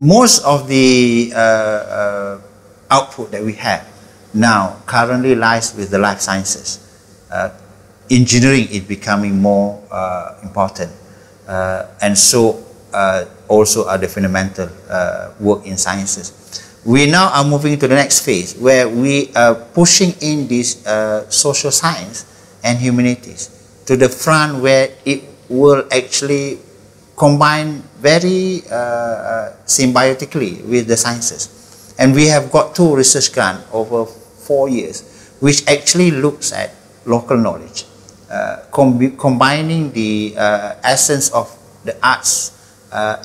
most of the output that we have now currently lies with the life sciences. Engineering is becoming more important, and so also are the fundamental work in sciences. We now are moving to the next phase where we are pushing in this social science and humanities to the front, where it will actually combine very symbiotically with the sciences. And we have got 2 research grants over 4 years, which actually looks at local knowledge, combining the essence of the arts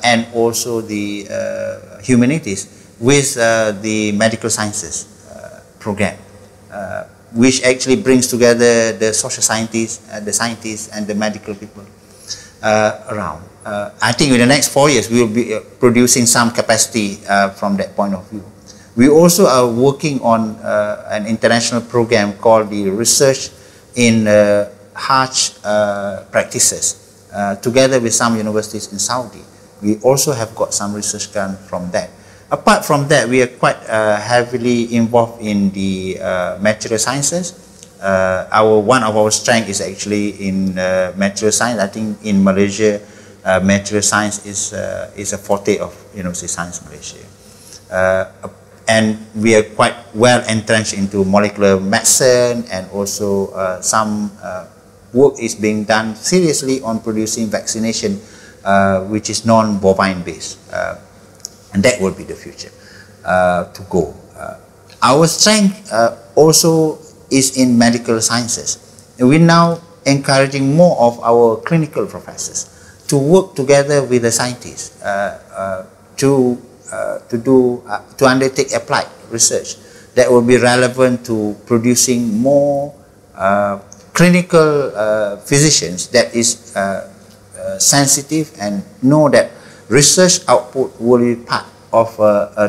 and also the humanities with the medical sciences program, which actually brings together the social scientists, the scientists and the medical people around. I think in the next 4 years we will be producing some capacity from that point of view. We also are working on an international program called the Research in Practices, together with some universities in Saudi. We also have got some research grant from that. Apart from that, we are quite heavily involved in the material sciences. One of our strengths is actually in material science. I think in Malaysia, material science is a forte of Universiti Sains Malaysia. And we are quite well entrenched into molecular medicine, and also some work is being done seriously on producing vaccination which is non-bovine based, and that will be the future to go. Our strength also is in medical sciences. We're now encouraging more of our clinical professors to work together with the scientists to undertake applied research that will be relevant to producing more clinical physicians that is sensitive and know that research output will be part of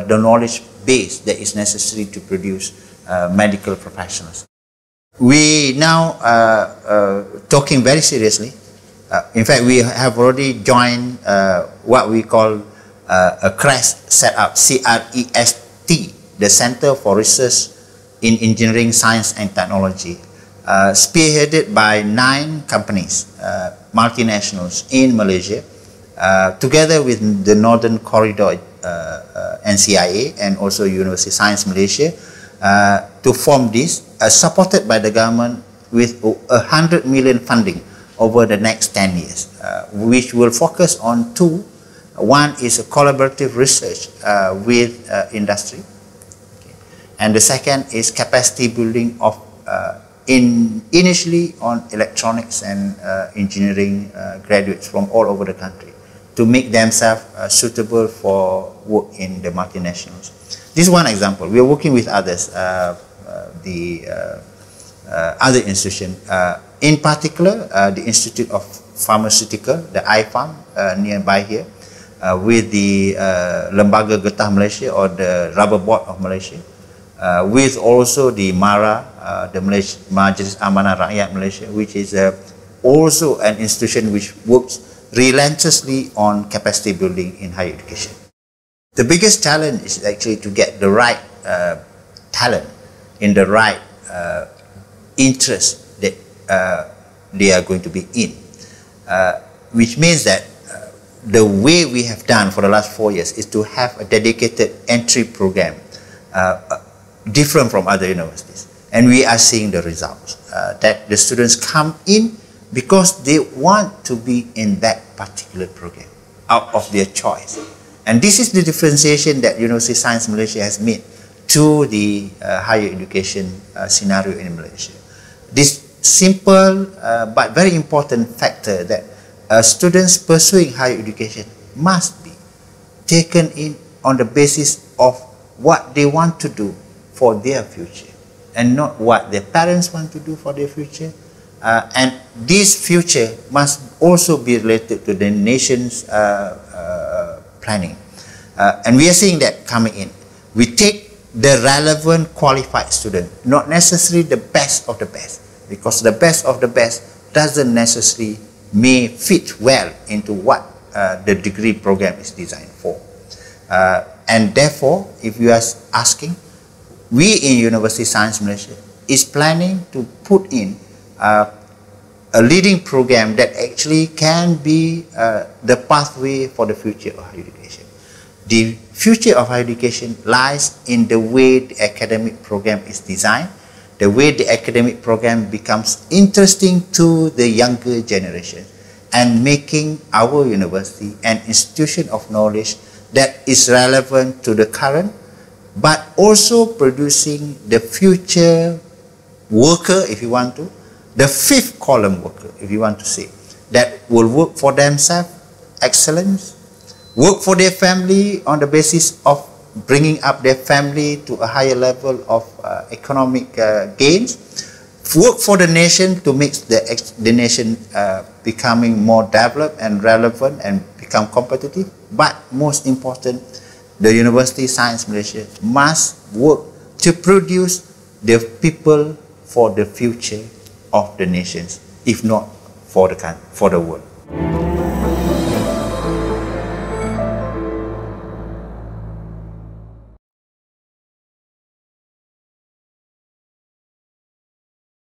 the knowledge base that is necessary to produce medical professionals. We now are talking very seriously. In fact, we have already joined what we call a CREST set up, C-R-E-S-T, the Center for Research in Engineering, Science and Technology, spearheaded by 9 companies, multinationals in Malaysia, together with the Northern Corridor NCIA and also Universiti Sains Malaysia, to form this, supported by the government with 100 million funding over the next 10 years, which will focus on 2. One is a collaborative research with industry, okay. And the second is capacity building of initially on electronics and engineering graduates from all over the country to make themselves suitable for work in the multinationals. This is one example. We are working with others, other institutions, in particular the Institute of Pharmaceutical, the IPAM, nearby here, with the Lembaga Getah Malaysia or the Rubber Board of Malaysia, with also the MARA, the Majlis Amanah Rakyat Malaysia, which is also an institution which works relentlessly on capacity building in higher education. The biggest challenge is actually to get the right talent in the right interest that they are going to be in, which means that the way we have done for the last 4 years is to have a dedicated entry program different from other universities, and we are seeing the results that the students come in because they want to be in that particular program out of their choice. And this is the differentiation that Universiti Sains Malaysia has made to the higher education scenario in Malaysia. This simple but very important factor that students pursuing higher education must be taken in on the basis of what they want to do for their future, and not what their parents want to do for their future, and this future must also be related to the nation's planning, and we are seeing that coming in. We take the relevant qualified student, not necessarily the best of the best, because the best of the best doesn't necessarily may fit well into what the degree program is designed for. And therefore, if you are asking, we in Universiti Sains Malaysia is planning to put in a leading program that actually can be the pathway for the future of higher education. The future of higher education lies in the way the academic program is designed, the way the academic program becomes interesting to the younger generation, and making our university an institution of knowledge that is relevant to the current, but also producing the future worker, if you want to, the fifth column worker, if you want to say, that will work for themselves, excellence, work for their family on the basis of bringing up their family to a higher level of economic gains, work for the nation to make the nation becoming more developed and relevant and become competitive. But most important, the Universiti Sains Malaysia must work to produce the people for the future of the nations, if not for the world.